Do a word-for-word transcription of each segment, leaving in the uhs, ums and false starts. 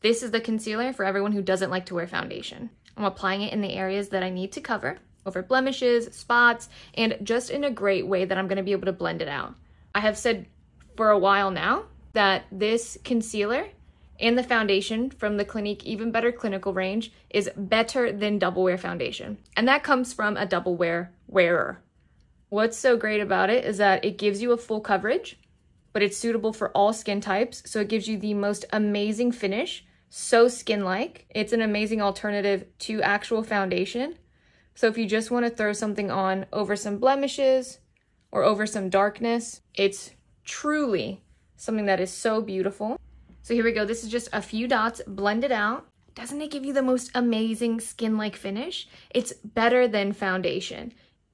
This is the concealer for everyone who doesn't like to wear foundation. I'm applying it in the areas that I need to cover, over blemishes, spots, and just in a great way that I'm gonna be able to blend it out. I have said for a while now that this concealer and the foundation from the Clinique Even Better Clinical range is better than Double Wear Foundation. And that comes from a Double Wear wearer. What's so great about it is that it gives you a full coverage, but it's suitable for all skin types. So it gives you the most amazing finish, so skin-like. It's an amazing alternative to actual foundation. So if you just want to throw something on over some blemishes or over some darkness, it's truly something that is so beautiful. So here we go. This is just a few dots blended out. Doesn't it give you the most amazing skin-like finish? It's better than foundation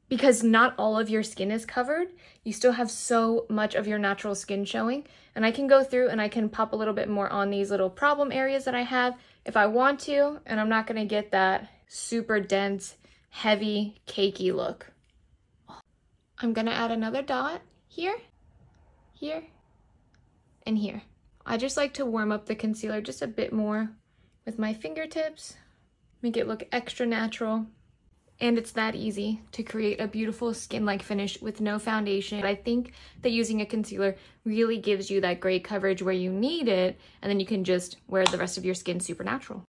because not all of your skin is covered. You still have so much of your natural skin showing. And I can go through and I can pop a little bit more on these little problem areas that I have if I want to, and I'm not going to get that super dense, heavy, cakey look. I'm going to add another dot here, here, and here. I just like to warm up the concealer just a bit more with my fingertips, make it look extra natural. And it's that easy to create a beautiful skin-like finish with no foundation. I think that using a concealer really gives you that great coverage where you need it, and then you can just wear the rest of your skin super natural.